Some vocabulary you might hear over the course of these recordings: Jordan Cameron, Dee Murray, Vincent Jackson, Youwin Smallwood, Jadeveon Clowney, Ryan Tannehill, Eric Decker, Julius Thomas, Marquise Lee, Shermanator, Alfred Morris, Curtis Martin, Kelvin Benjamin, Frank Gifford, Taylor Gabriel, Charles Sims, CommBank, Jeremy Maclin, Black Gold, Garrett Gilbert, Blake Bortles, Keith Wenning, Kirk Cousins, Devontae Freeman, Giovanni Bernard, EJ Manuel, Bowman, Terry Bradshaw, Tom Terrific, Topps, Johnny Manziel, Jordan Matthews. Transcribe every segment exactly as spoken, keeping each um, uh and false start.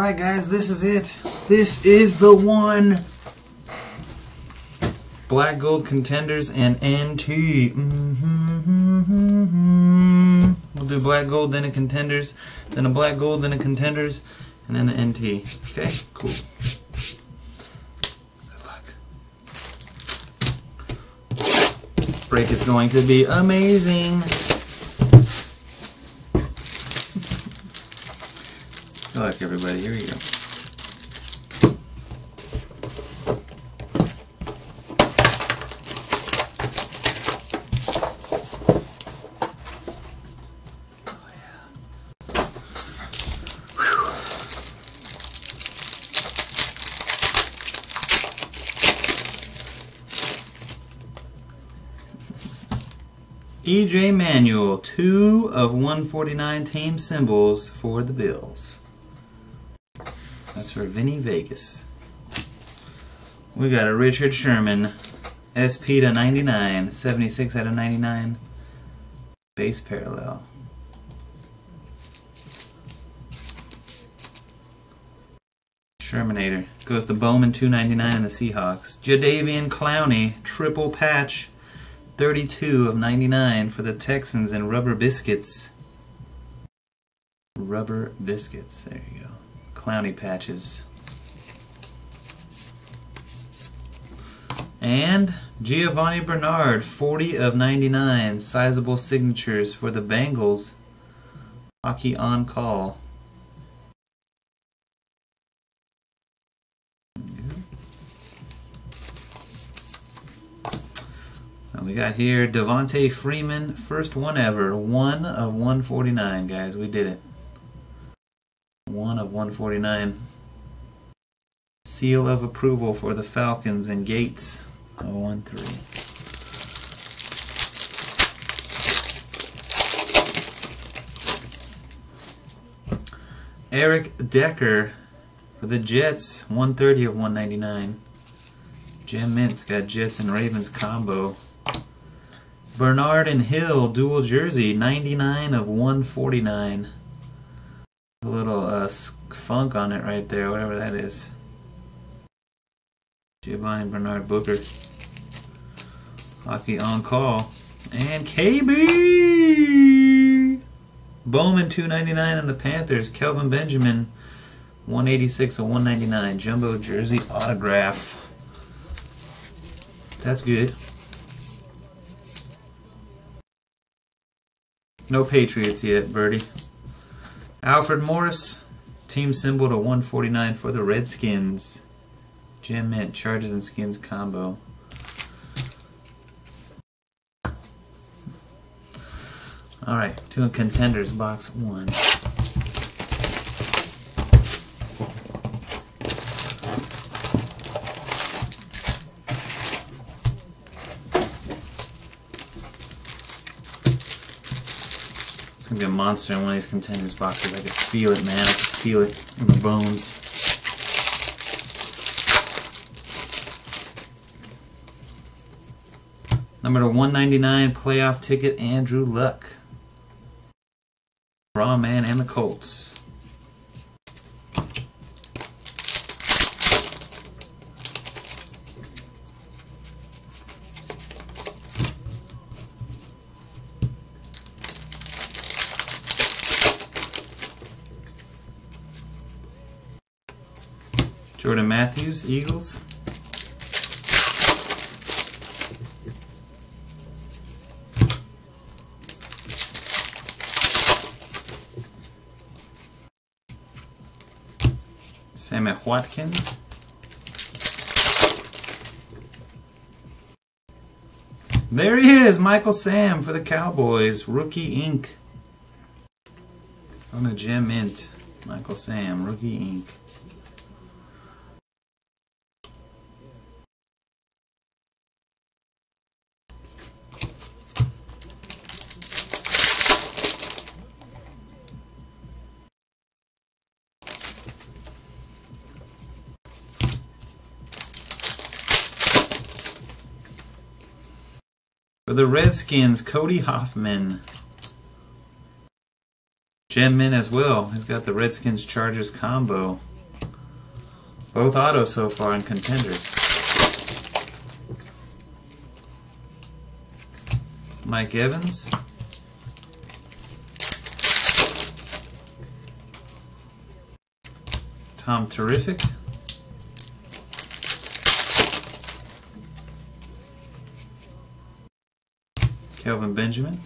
Alright guys, this is it. This is the one. Black Gold Contenders and N T. Mm-hmm. We'll do Black Gold, then a Contenders, then a Black Gold, then a Contenders, and then an N T. Okay, cool. Good luck. Break is going to be amazing. Good luck, everybody. Here we go. Oh, yeah. E J Manuel, two of one forty-nine team symbols for the Bills. That's for Vinny Vegas. We got a Richard Sherman, S P to ninety-nine, seventy-six out of ninety-nine, base parallel. Shermanator goes to Bowman, two ninety-nine in the Seahawks. Jadeveon Clowney, triple patch, thirty-two of ninety-nine for the Texans and Rubber Biscuits. Rubber Biscuits, there you go. Clowney patches. And Giovanni Bernard, forty of ninety-nine, sizable signatures for the Bengals. Hockey on call. And we got here Devontae Freeman, first one ever, one of one forty-nine, guys. We did it. one of one forty-nine. Seal of approval for the Falcons and Gates. oh one three. Eric Decker for the Jets. one thirty of one ninety-nine. Jim Mintz got Jets and Ravens combo. Bernard and Hill dual jersey. ninety-nine of one forty-nine. A little uh, funk on it right there, whatever that is. Giovanni Bernard Booker. Hockey on call. And K B! Bowman, two ninety-nine and the Panthers. Kelvin Benjamin, one eighty-six of one ninety-nine. Jumbo jersey autograph. That's good. No Patriots yet, Birdie. Alfred Morris, team symbol to one forty-nine for the Redskins. Jim Mint, Chargers and Skins combo. Alright, two Contenders, box one. It's gonna be a monster in one of these Contenders boxes. I can feel it, man. I can feel it in my bones. Number to one ninety-nine, playoff ticket, Andrew Luck. Raw Man and the Colts. Jordan Matthews, Eagles. Sam Watkins. There he is, Michael Sam for the Cowboys, Rookie Incorporated. On a Gem Mint, Michael Sam, Rookie Incorporated. For the Redskins, Cody Hoffman. Gem Mint as well. He's got the Redskins Chargers combo. Both autos so far in Contenders. Mike Evans. Tom Terrific. Kelvin Benjamin.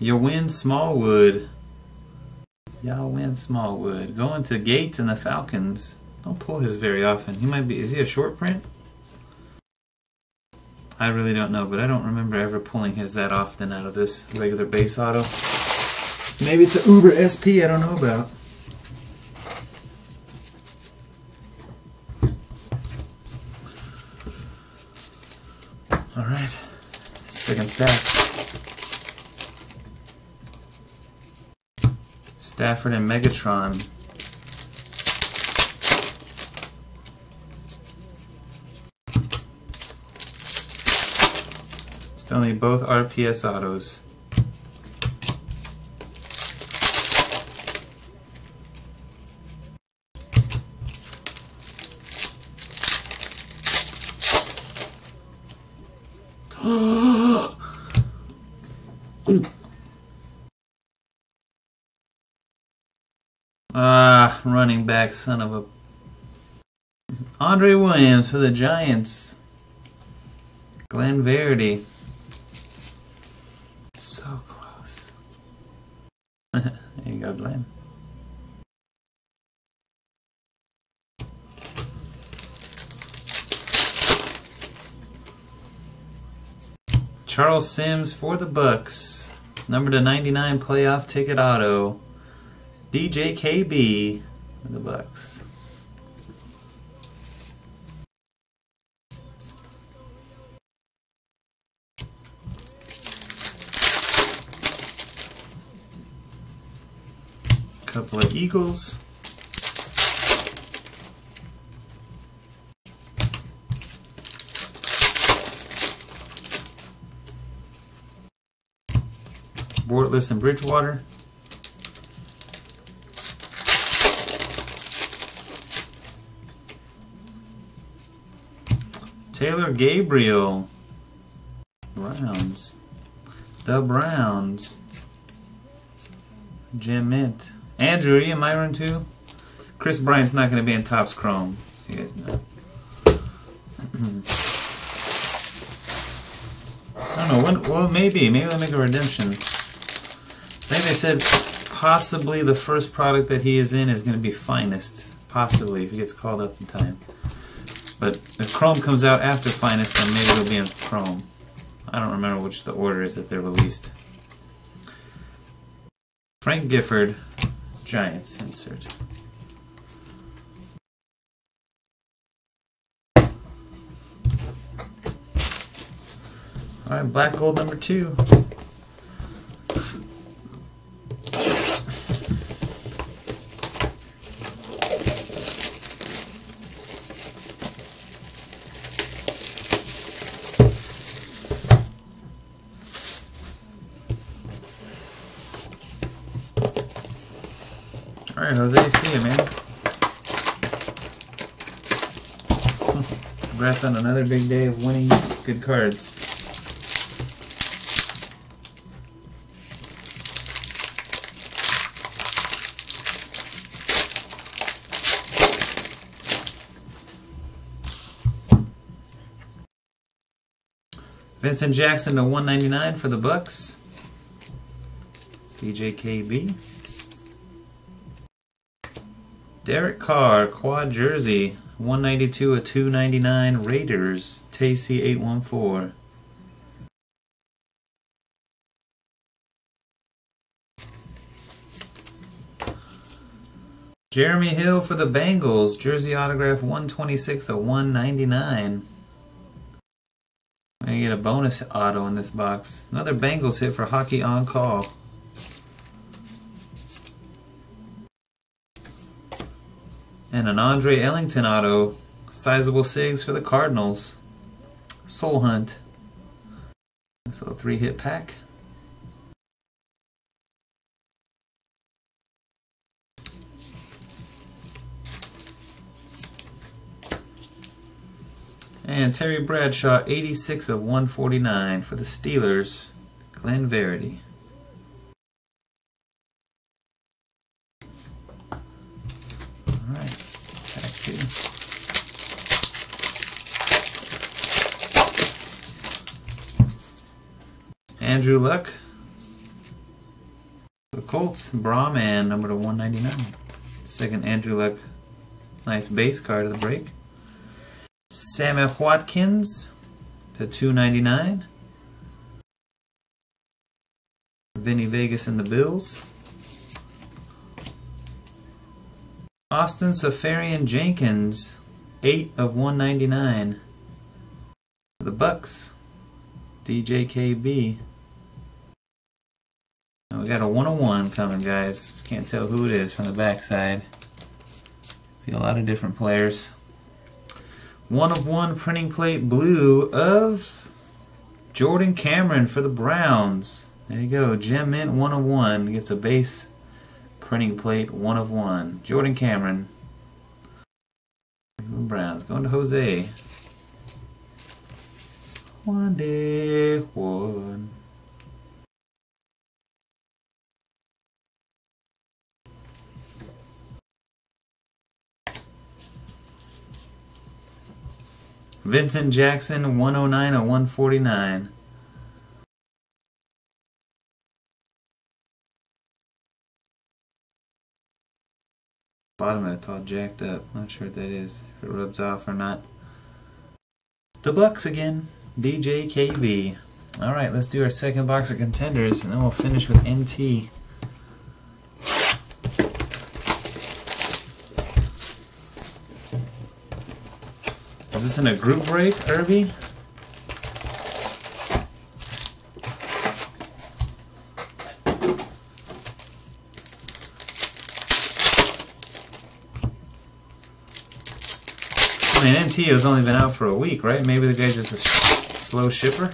Youwin Smallwood. Youwin Smallwood. Going to Gates and the Falcons. Don't pull his very often. He might be... Is he a short print? I really don't know, but I don't remember ever pulling his that often out of this regular base auto. Maybe it's an Uber S P I don't know about. Alright. Second stack. Stafford and Megatron. Still need both R P S autos. Ah, running back, son of a... Andre Williams for the Giants. Glenn Verity. So close. There you go, Glenn. Charles Sims for the Bucks. Number to ninety-nine playoff ticket auto. D J K B for the Bucks. Couple of Eagles. Bortles and Bridgewater. Taylor Gabriel. Browns. The Browns. Jim Mint. Andrew, are you in my room too? Chris Bryant's not going to be in Topps Chrome, so you guys know. I don't know, when, well maybe, maybe they'll make a redemption. I think they said possibly the first product that he is in is going to be Finest. Possibly, if he gets called up in time. But if Chrome comes out after Finest, then maybe it'll be in Chrome. I don't remember which the order is that they're released. Frank Gifford, Giants insert. Alright, Black Gold number two. Alright, Jose, see you, man. Congrats on another big day of winning good cards. Vincent Jackson to one ninety-nine for the Bucks. D J K B. Derek Carr, quad jersey, one ninety-two of two ninety-nine, Raiders, Tacey eight one four. Jeremy Hill for the Bengals, jersey autograph, one twenty-six of one ninety-nine. I'm going to get a bonus auto in this box. Another Bengals hit for Hockey On Call. And an Andre Ellington auto, sizable six for the Cardinals. Soul Hunt. So a three hit pack. And Terry Bradshaw, eighty-six of one forty-nine for the Steelers, Glenn Verity. All right, back to you. Andrew Luck, the Colts, Brahman, number to one ninety-nine. Second Andrew Luck, nice base card of the break. Sam Watkins to two ninety-nine. Vinny Vegas and the Bills. Austin Safarian Jenkins, eight of one ninety-nine. The Bucks, D J K B. Now we got a one oh one coming, guys. Just can't tell who it is from the backside. Be a lot of different players. One of one printing plate blue of Jordan Cameron for the Browns. There you go. Gem Mint one oh one gets a base printing plate one of one. Jordan Cameron. Browns going to Jose. One day one. Vincent Jackson, one oh nine of one forty-nine. Bottom of it's all jacked up. Not sure what that is, if it rubs off or not. The Bucks again, D J K B. Alright, let's do our second box of Contenders, and then we'll finish with N T. Is this in a group break, Irby? I mean, N T has only been out for a week, right? Maybe the guy's just a sh slow shipper.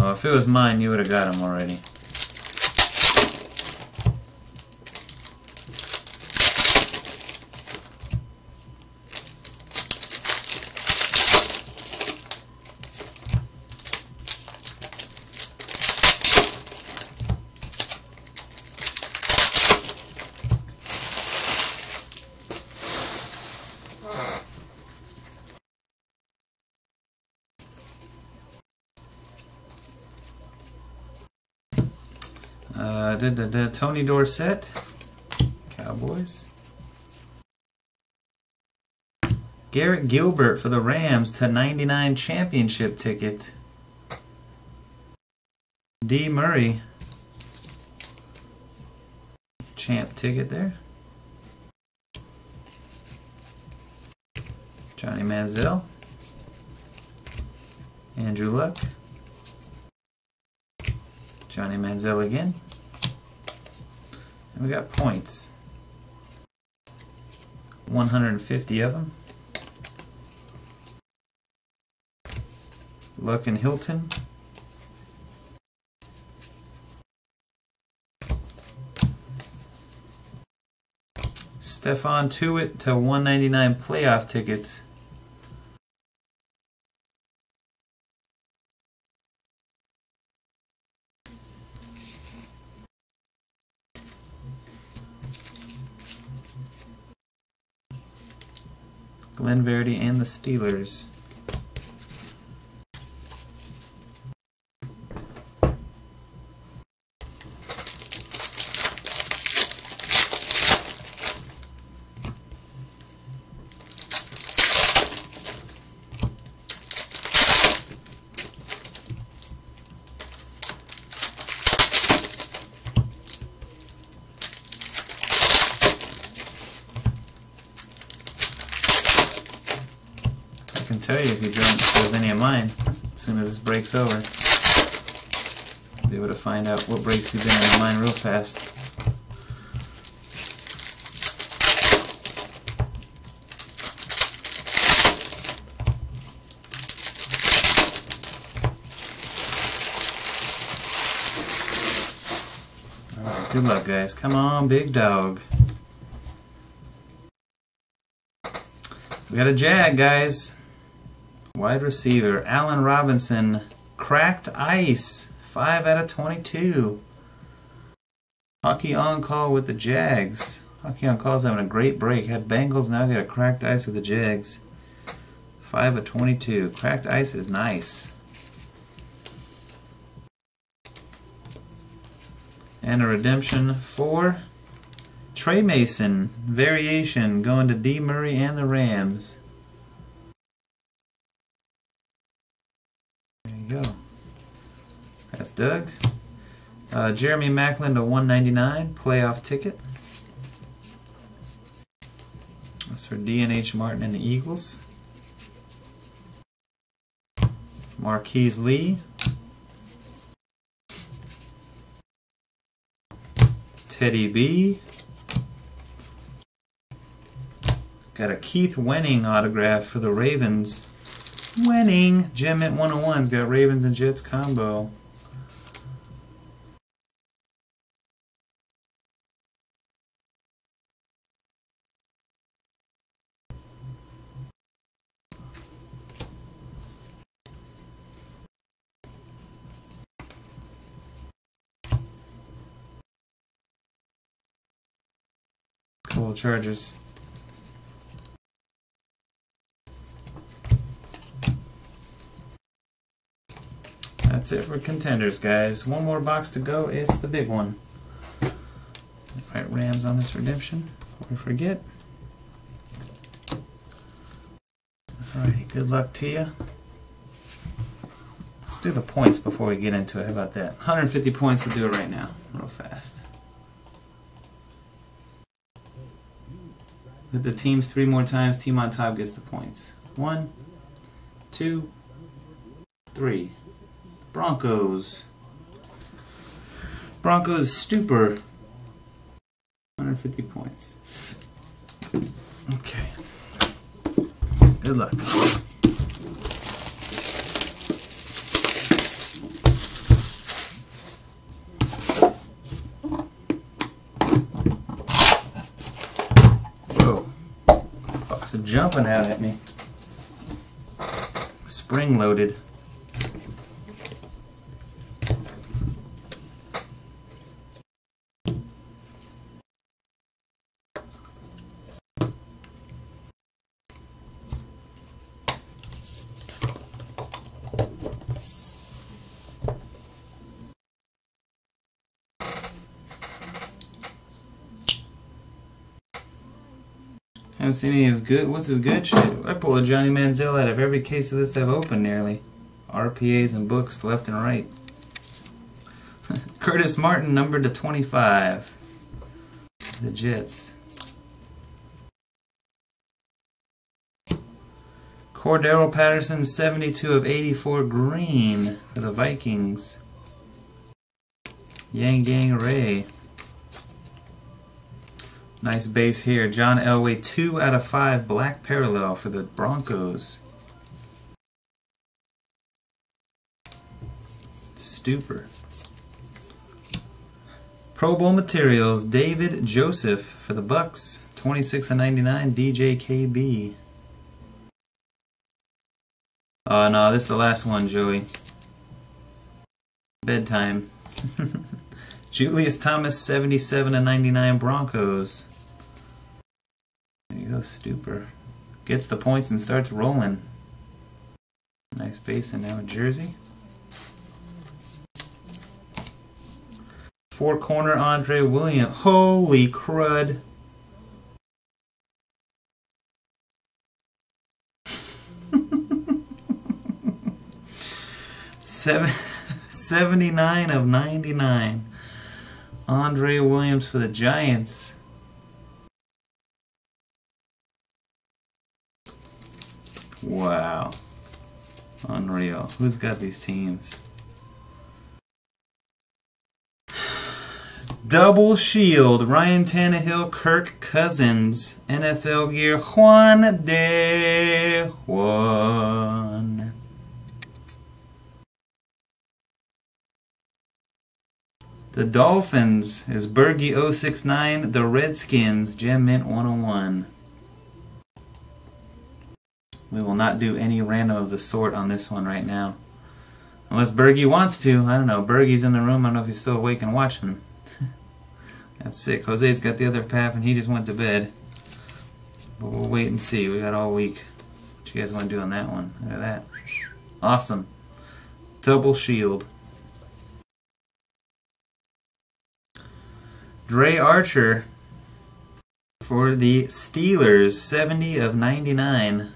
Oh, if it was mine, you would have got him already. Uh, da, da, da, Tony Dorsett, Cowboys. Garrett Gilbert for the Rams to ninety-nine championship ticket. Dee Murray, champ ticket there. Johnny Manziel. Andrew Luck. Johnny Manziel again. And we got points. one hundred fifty of them. Luck and Hilton. Stephon Tuitt to one ninety-nine playoff tickets. Glenn Verity and the Steelers. Tell you if you don't there's any of mine. As soon as this breaks over, I'll be able to find out what breaks you've been in mine real fast. Good luck, guys. Come on, big dog. We got a jag, guys. Wide receiver, Allen Robinson. Cracked ice. five out of twenty-two. Hockey on call with the Jags. Hockey on call's having a great break. Had Bengals, now got a cracked ice with the Jags. five of twenty-two. Cracked ice is nice. And a redemption for Trey Mason. Variation going to Dee Murray and the Rams. There you go. That's Doug. Uh, Jeremy Macklin to one ninety-nine. Playoff ticket. That's for D N H Martin and the Eagles. Marquise Lee. Teddy B. Got a Keith Wenning autograph for the Ravens. Wenning! Gem at one oh one's got Ravens and Jets combo. Chargers. That's it for contenders, guys. One more box to go. It's the big one. Alright, Rams on this redemption. Don't we forget. Alrighty, good luck to you. Let's do the points before we get into it. How about that? one hundred fifty points to do it right now. Real fast. With the teams three more times, team on top gets the points. One, two, three. Broncos. Broncos Stupor. one hundred fifty points. Okay. Good luck. Jumping out at me. Spring loaded. Haven't seen any of his good. What's his good shit? I pulled a Johnny Manziel out of every case of this I've opened nearly. R P As and books left and right. Curtis Martin, numbered to twenty-five. The Jets. Cordero Patterson, seventy-two of eighty-four green for the Vikings. Yang Gang Ray. Nice base here. John Elway, two out of five black parallel for the Broncos. Stupor. Pro Bowl materials, David Joseph for the Bucks, twenty-six of ninety-nine, D J K B. Oh no, this is the last one, Joey. Bedtime. Julius Thomas, seventy-seven of ninety-nine Broncos. There you go, Stupor. Gets the points and starts rolling. Nice base and now a jersey. Four corner Andre Williams. Holy crud. Seven, seventy-nine of ninety-nine. Andre Williams for the Giants. Wow. Unreal. Who's got these teams? Double shield. Ryan Tannehill, Kirk Cousins. N F L gear. Juan de Juan. The Dolphins is Bergie oh six nine. The Redskins, Gem Mint one oh one. We will not do any random of the sort on this one right now. Unless Bergie wants to. I don't know. Bergie's in the room. I don't know if he's still awake and watching. That's sick. Jose's got the other path and he just went to bed. But we'll wait and see. We got all week. What you guys want to do on that one? Look at that. Awesome. Double shield. Dre Archer for the Steelers. seventy of ninety-nine.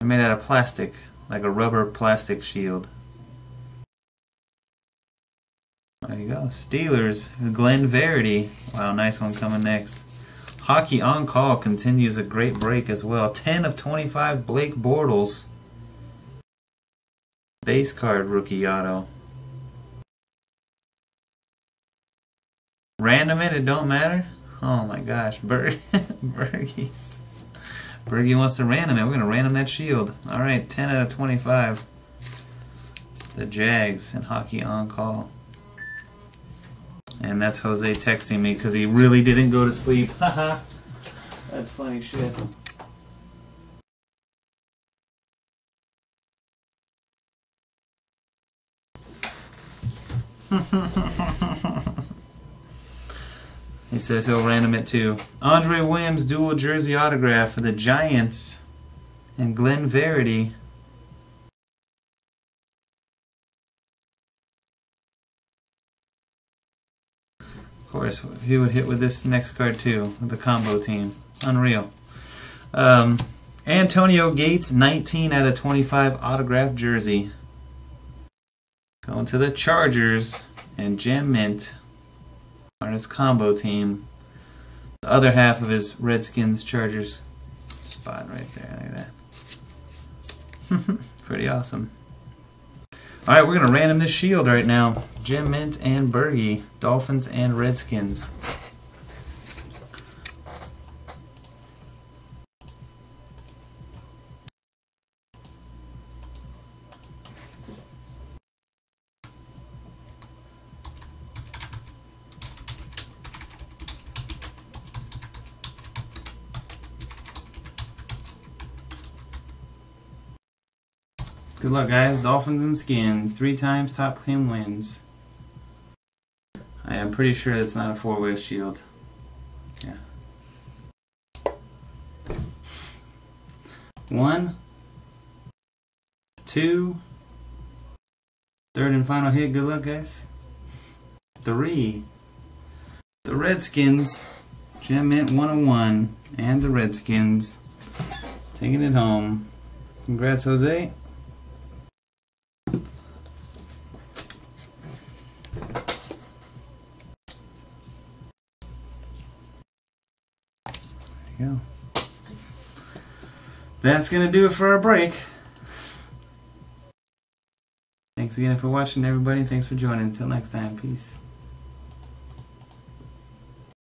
They're made out of plastic, like a rubber plastic shield. There you go. Steelers, Glenn Verity. Wow, nice one coming next. Hockey On Call continues a great break as well. ten of twenty-five, Blake Bortles. Base card rookie auto. Random it, it don't matter? Oh my gosh, Berg Bergies. Bergie wants to random it. We're going to random that shield. Alright, ten out of twenty-five. The Jags and Hockey On Call. And that's Jose texting me because he really didn't go to sleep. Haha. That's funny shit. He says he'll random it too. Andre Williams dual jersey autograph for the Giants and Glenn Verity. Of course, he would hit with this next card too, with the combo team. Unreal. Um, Antonio Gates, nineteen out of twenty-five autographed jersey. Going to the Chargers and Gem Mint on his combo team. The other half of his Redskins Chargers spot right there. Look at that. Pretty awesome. Alright, we're going to random this shield right now. Gem Mint and Bergie. Dolphins and Redskins. Good luck, guys. Dolphins and Skins. Three times top team wins. I am pretty sure it's not a four-way shield. Yeah. One. Two. Third and final hit. Good luck, guys. Three. The Redskins. Gem Mint one oh one. And the Redskins. Taking it home. Congrats, Jose. Go. That's gonna do it for our break. Thanks again for watching, everybody. Thanks for joining. Until next time, peace.